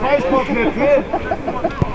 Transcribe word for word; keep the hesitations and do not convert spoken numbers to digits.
zwei Sportler.